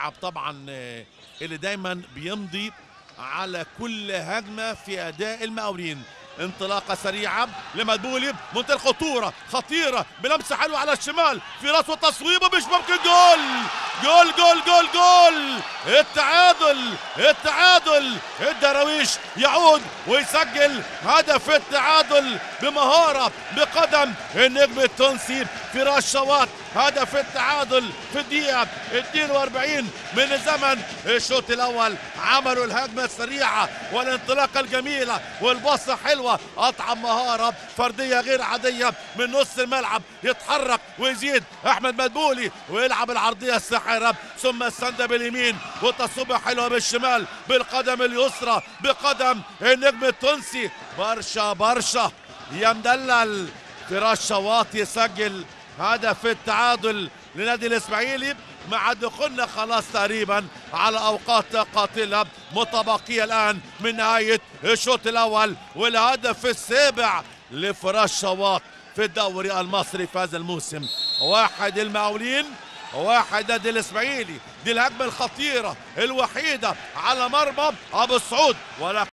المتعب طبعا اللي دايما بيمضي على كل هجمه في اداء المقاولين. انطلاقه سريعه لمدبولي منتهى الخطوره، خطيره بلمسه حلوه على الشمال، في راسه تصويبه مش ممكن، جول جول جول جول جول، التعادل التعادل، الدراويش يعود ويسجل هدف التعادل بمهاره بقدم النجم التونسي فراس شواط. هدف التعادل في الدقيقة 42 من الزمن. الشوط الأول عملوا الهجمة السريعة والانطلاقة الجميلة والبصة حلوة، أطعم مهارة فردية غير عادية من نص الملعب، يتحرك ويزيد أحمد مدبولي ويلعب العرضية الساحرة، ثم السندة باليمين والتصويبة حلوة بالشمال بالقدم اليسرى بقدم النجم التونسي. برشا يا مدلل، فراس شواط يسجل هدف التعادل لنادي الإسماعيلي مع دخولنا خلاص تقريبا على أوقات قاتلة متبقية الآن من نهاية الشوط الأول، والهدف السابع لفراس شواط في الدوري المصري في هذا الموسم. واحد المقاولين واحد نادي الإسماعيلي. دي الهجمة الخطيرة الوحيدة على مرمى أبو السعود، ولكن